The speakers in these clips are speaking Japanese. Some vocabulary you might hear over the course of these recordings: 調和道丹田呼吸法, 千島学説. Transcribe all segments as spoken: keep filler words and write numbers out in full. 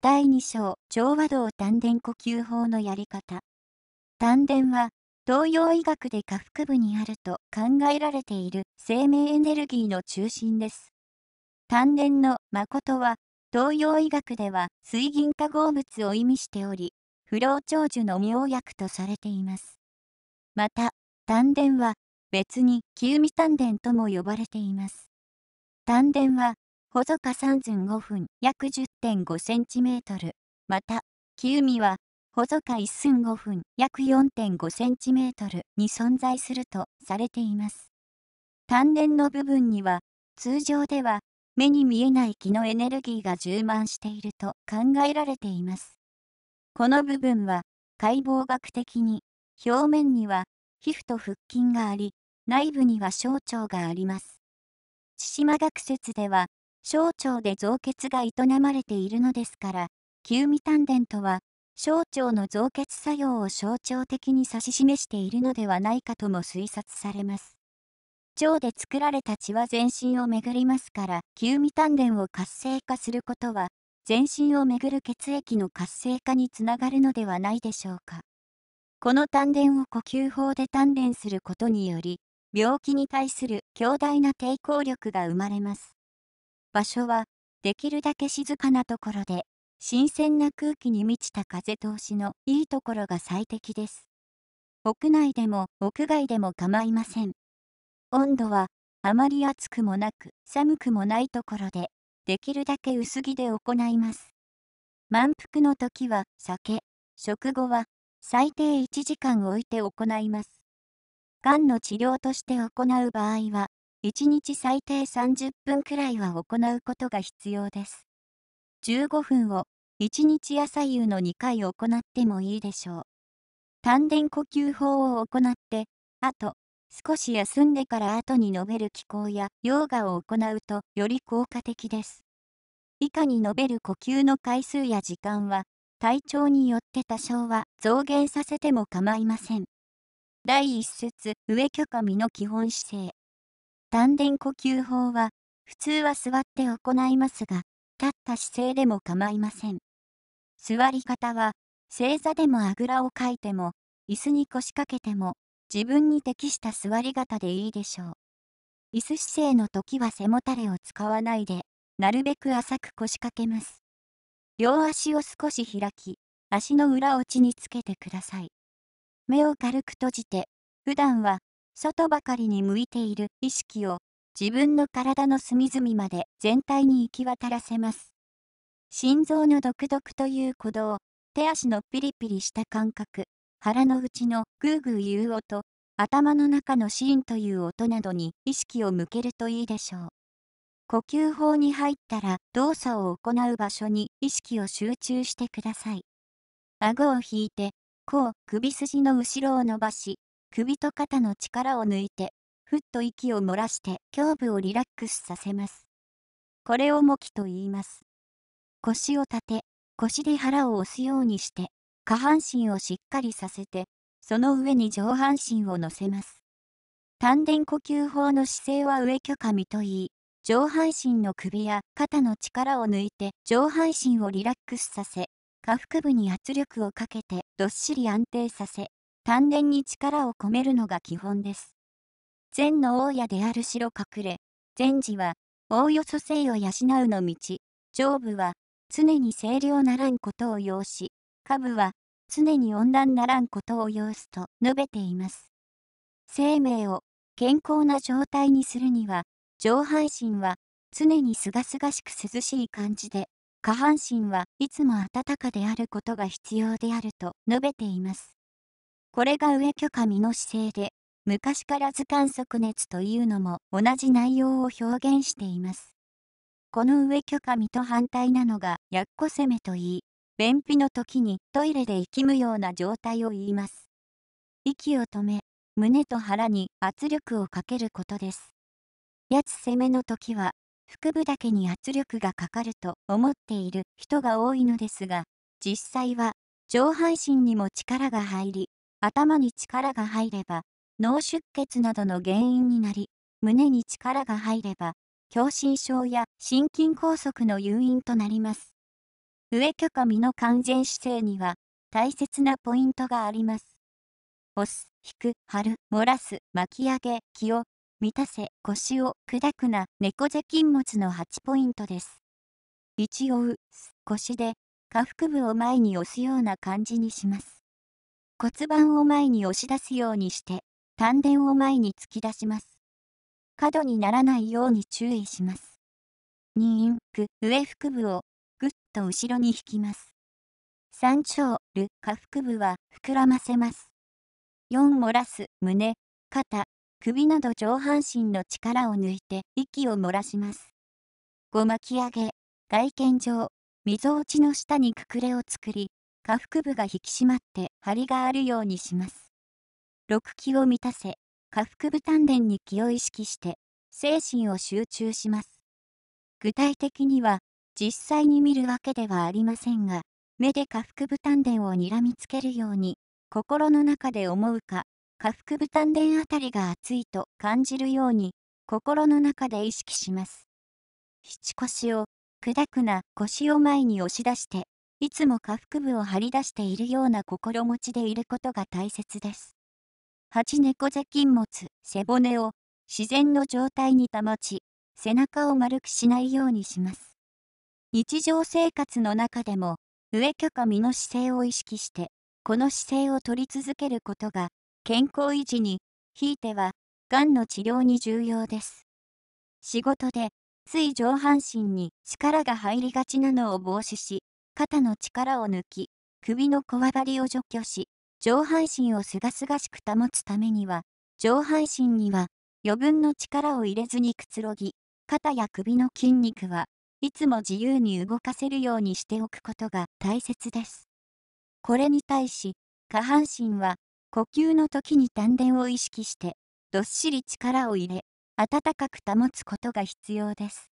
だいに章、調和道丹田呼吸法のやり方。丹田は、東洋医学で下腹部にあると考えられている生命エネルギーの中心です。丹田の誠は、東洋医学では水銀化合物を意味しており、不老長寿の妙薬とされています。また、丹田は、別に九味丹田とも呼ばれています。丹田は、細かさん寸ご分約 じゅってんごセンチメートル、また、九味は、細かいっ寸ご分約 よんてんごセンチメートルに存在するとされています。丹田の部分には、通常では、目に見えない気のエネルギーが充満していると考えられています。この部分は、解剖学的に、表面には、皮膚と腹筋があり、内部には小腸があります。千島学説では、小腸で造血が営まれているのですから、九味丹田とは、小腸の造血作用を象徴的に指し示しているのではないかとも推察されます。腸で作られた血は全身を巡りますから、九味丹田を活性化することは、全身を巡る血液の活性化につながるのではないでしょうか。この丹田を呼吸法で鍛錬することにより、病気に対する強大な抵抗力が生まれます。場所は、できるだけ静かなところで、新鮮な空気に満ちた風通しのいいところが最適です。屋内でも屋外でも構いません。温度は、あまり暑くもなく、寒くもないところで、できるだけ薄着で行います。満腹の時は、酒、食後は、最低いちじかん置いて行います。がんの治療として行う場合は、いちにち最低さんじゅっぷんくらいは行うことが必要です。じゅうごふんをいちにち朝夕のにかい行ってもいいでしょう。丹田呼吸法を行って、あと、少し休んでから後に述べる気功やヨガを行うとより効果的です。以下に述べる呼吸の回数や時間は、体調によって多少は増減させても構いません。だいいっ節、上虚下身の基本姿勢。丹田呼吸法は、普通は座って行いますが、立った姿勢でも構いません。座り方は、正座でもあぐらをかいても、椅子に腰掛けても、自分に適した座り方でいいでしょう。椅子姿勢の時は背もたれを使わないで、なるべく浅く腰掛けます。両足を少し開き、足の裏を地につけてください。目を軽く閉じて、普段は外ばかりに向いている意識を自分の体の隅々まで全体に行き渡らせます。心臓のドクドクという鼓動、手足のピリピリした感覚、腹の内のグーグーいう音、頭の中のシーンという音などに意識を向けるといいでしょう。呼吸法に入ったら動作を行う場所に意識を集中してください。顎を引いて、甲、首筋の後ろを伸ばし、首と肩の力を抜いて、ふっと息を漏らして胸部をリラックスさせます。これをもきと言います。腰を立て、腰で腹を押すようにして、下半身をしっかりさせて、その上に上半身を乗せます。丹田呼吸法の姿勢は上虚下身と言い、上半身の首や肩の力を抜いて上半身をリラックスさせ、下腹部に圧力をかけてどっしり安定させ、丹田に力を込めるのが基本です。禅の大家である白隠れ、禅師は、おおよそ静を養うの道、上部は常に清涼ならんことを要し、下部は常に温暖ならんことを要すと述べています。生命を健康な状態にするには、上半身は常にすがすがしく涼しい感じで、下半身はいつも温かであることが必要であると述べています。これが上虚下身の姿勢で、昔から頭関足熱というのも同じ内容を表現しています。この上虚下身と反対なのがやっこせめと言い、便秘の時にトイレで息むような状態を言います。息を止め、胸と腹に圧力をかけることです。やつ攻めの時は、腹部だけに圧力がかかると思っている人が多いのですが、実際は上半身にも力が入り、頭に力が入れば、脳出血などの原因になり、胸に力が入れば、狭心症や心筋梗塞の誘因となります。上虚か身の完全姿勢には大切なポイントがあります。押す、引く、張る、漏らす、巻き上げ、気を満たせ、腰を砕くな、猫背禁物のはちポイントです。いちをう、す、腰で下腹部を前に押すような感じにします。骨盤を前に押し出すようにして、丹田を前に突き出します。過度にならないように注意します。に陰腹、上腹部をぐっと後ろに引きます。さん張る、下腹部は膨らませます。よん漏らす、胸、肩、首など上半身の力を抜いて息を漏らします。ご巻き上げ、外見上、溝落ちの下に隠れを作り、下腹部が引き締まって張りがあるようにします。ろく気を満たせ、下腹部丹田に気を意識して、精神を集中します。具体的には、実際に見るわけではありませんが、目で下腹部丹田を睨みつけるように、心の中で思うか、下腹部丹田あたりが熱いと感じるように、心の中で意識します。七腰を、砕くな、腰を前に押し出して、いつも下腹部を張り出しているような心持ちでいることが大切です。八猫背禁物、背骨を自然の状態に保ち、背中を丸くしないようにします。日常生活の中でも、上虚か身の姿勢を意識して、この姿勢を取り続けることが、健康維持に、ひいては、がんの治療に重要です。仕事で、つい上半身に力が入りがちなのを防止し、肩の力を抜き、首のこわばりを除去し、上半身をすがすがしく保つためには、上半身には余分の力を入れずにくつろぎ、肩や首の筋肉はいつも自由に動かせるようにしておくことが大切です。これに対し、下半身は呼吸の時に丹田を意識して、どっしり力を入れ、温かく保つことが必要です。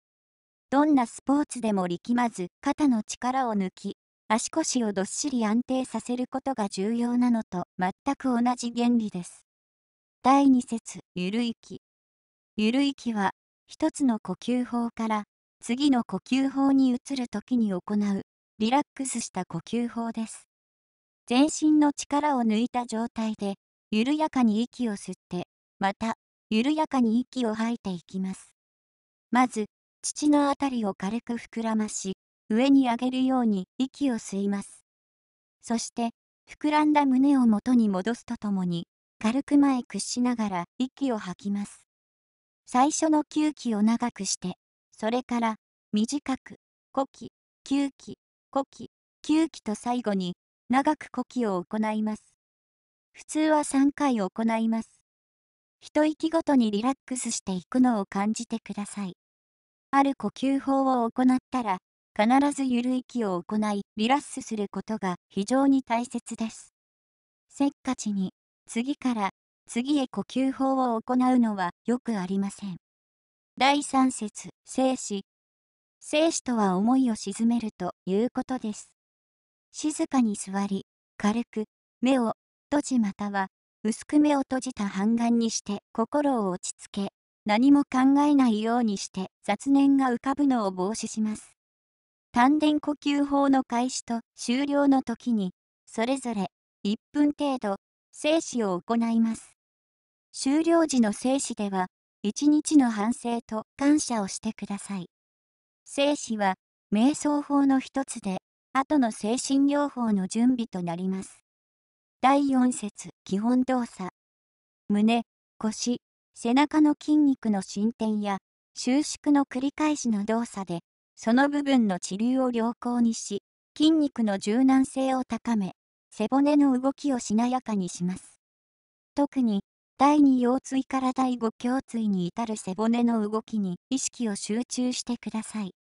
どんなスポーツでも力まず、肩の力を抜き、足腰をどっしり安定させることが重要なのと全く同じ原理です。だいに節、ゆる息。ゆる息は、一つの呼吸法から次の呼吸法に移るときに行う、リラックスした呼吸法です。全身の力を抜いた状態で、緩やかに息を吸って、また、緩やかに息を吐いていきます。まず、膣のあたりを軽く膨らまし、上に上げるように息を吸います。そして、膨らんだ胸を元に戻すとともに、軽く前屈しながら息を吐きます。最初の吸気を長くして、それから短く、呼気、吸気、呼気、吸気と最後に長く呼気を行います。普通はさんかい行います。一息ごとにリラックスしていくのを感じてください。ある呼吸法を行ったら、必ずゆる息を行い、リラックスすることが非常に大切です。せっかちに、次から次へ呼吸法を行うのはよくありません。だいさん節、静止。静止とは思いを鎮めるということです。静かに座り、軽く、目を閉じまたは、薄く目を閉じた半眼にして心を落ち着け、何も考えないようにして雑念が浮かぶのを防止します。丹田呼吸法の開始と終了の時に、それぞれいっぷん程度、静止を行います。終了時の静止では、いちにちの反省と感謝をしてください。静止は、瞑想法の一つで、後の精神療法の準備となります。だいよん節、基本動作。胸、腰、背中の筋肉の伸展や、収縮の繰り返しの動作で、その部分の血流を良好にし、筋肉の柔軟性を高め、背骨の動きをしなやかにします。特に、だいに腰椎からだいご胸椎に至る背骨の動きに意識を集中してください。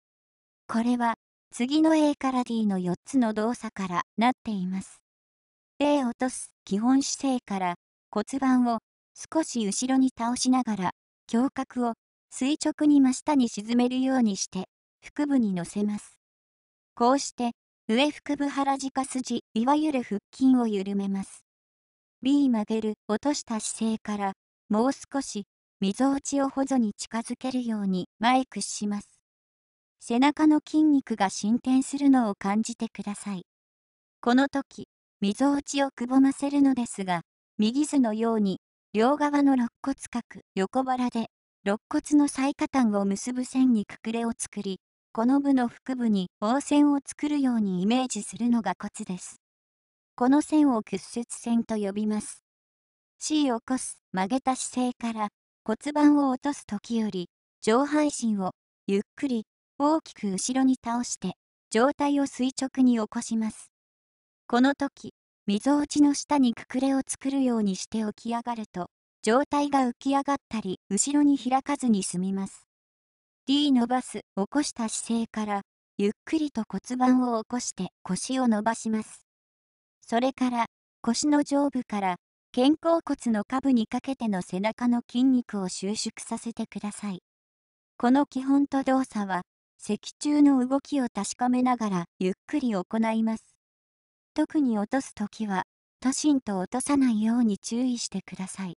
これは、次の A から D のよっつの動作からなっています。A 落とす、基本姿勢から骨盤を少し後ろに倒しながら、胸郭を垂直に真下に沈めるようにして、腹部に乗せます。こうして、上腹部腹直筋、いわゆる腹筋を緩めます。B 曲げる、落とした姿勢から、もう少し、溝落ちをほぞに近づけるように前屈します。背中の筋肉が伸展するのを感じてください。この時、みぞおちをくぼませるのですが、右図のように、両側の肋骨角横腹で、肋骨の最下端を結ぶ線にくくれを作り、この部の腹部に凹線を作るようにイメージするのがコツです。この線を屈折線と呼びます。C を起こす曲げた姿勢から骨盤を落とす時より、上半身をゆっくり大きく後ろに倒して、上体を垂直に起こします。この時、みぞおちの下にくくれを作るようにして起き上がると、上体が浮き上がったり、後ろに開かずに済みます。D 伸ばす、起こした姿勢から、ゆっくりと骨盤を起こして腰を伸ばします。それから、腰の上部から、肩甲骨の下部にかけての背中の筋肉を収縮させてください。この基本と動作は、脊柱の動きを確かめながらゆっくり行います。特に落とすときは、トシンと落とさないように注意してください。